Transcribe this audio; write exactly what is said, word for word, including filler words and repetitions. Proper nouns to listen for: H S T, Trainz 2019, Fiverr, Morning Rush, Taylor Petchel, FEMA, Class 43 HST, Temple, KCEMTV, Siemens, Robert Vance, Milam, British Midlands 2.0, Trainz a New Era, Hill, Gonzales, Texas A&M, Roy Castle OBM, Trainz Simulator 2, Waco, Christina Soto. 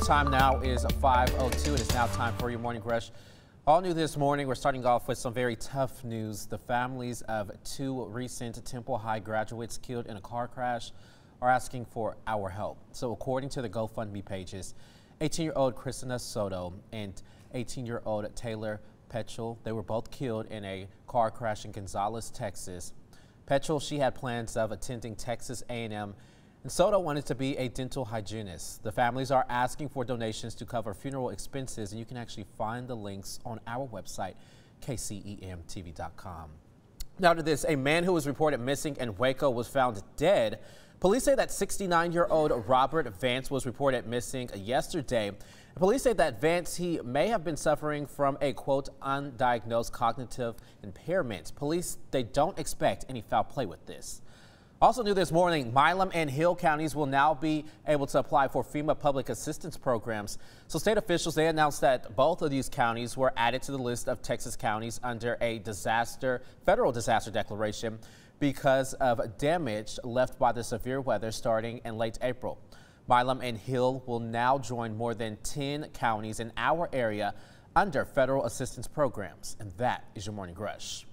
time now is five oh two. It is now time for your morning rush. All new this morning, we're starting off with some very tough news. The families of two recent Temple High graduates killed in a car crash are asking for our help. So according to the GoFundMe pages, eighteen-year-old Christina Soto and eighteen-year-old Taylor Petchel, they were both killed in a car crash in Gonzales, Texas. Petchel, she had plans of attending Texas A and M, and Soto wanted to be a dental hygienist. The families are asking for donations to cover funeral expenses, and you can actually find the links on our website, K C E M T V dot com. Now to this, a man who was reported missing in Waco was found dead. Police say that sixty-nine-year-old Robert Vance was reported missing yesterday. Police say that Vance, he may have been suffering from a, quote, undiagnosed cognitive impairment. Police, they don't expect any foul play with this. Also new this morning, Milam and Hill counties will now be able to apply for FEMA public assistance programs. So state officials, they announced that both of these counties were added to the list of Texas counties under a disaster, federal disaster declaration because of damage left by the severe weather starting in late April. Milam and Hill will now join more than ten counties in our area under federal assistance programs. And that is your morning rush.